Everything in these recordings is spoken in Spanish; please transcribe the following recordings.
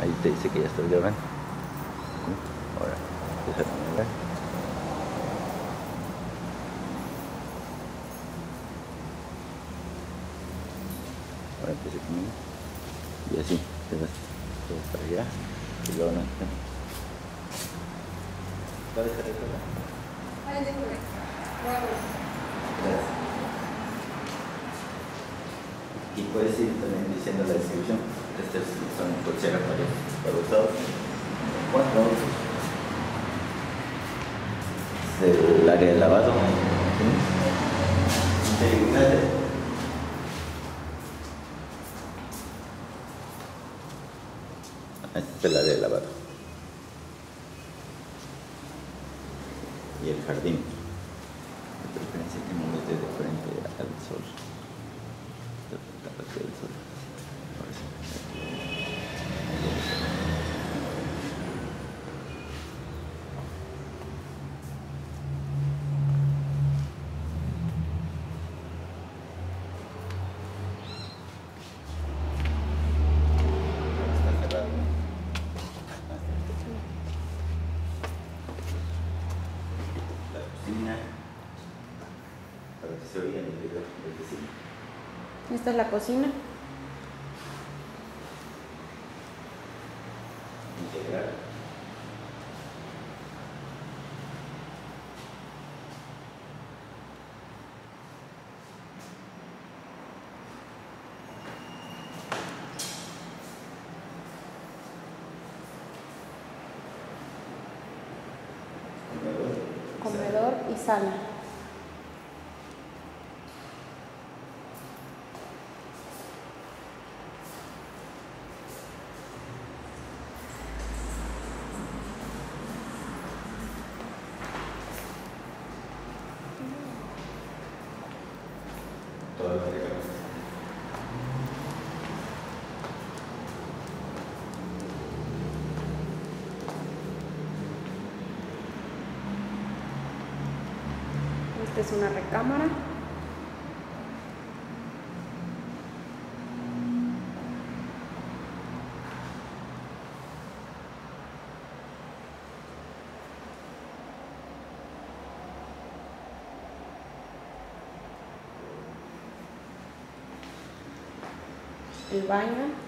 Ahí te dice que ya estás grabando. Ahora, déjame ver. Ahora empecé conmigo. Y así, te vas para allá. Y luego no. ¿Cuál es el recuerdo? ¿Cuál es el recuerdo? Y puedes ir también diciendo la descripción. Estos son cocheras para usados. ¿Cuánto? Es el área de lavado. ¿Sí? Este es el área de lavado. Y el jardín. De preferencia que no esté de frente al sol. Para que se oiga el video del vecino. Esta es la cocina. Integral. Comedor y sala. Esta es una recámara. El baño.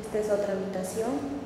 Esta es otra habitación.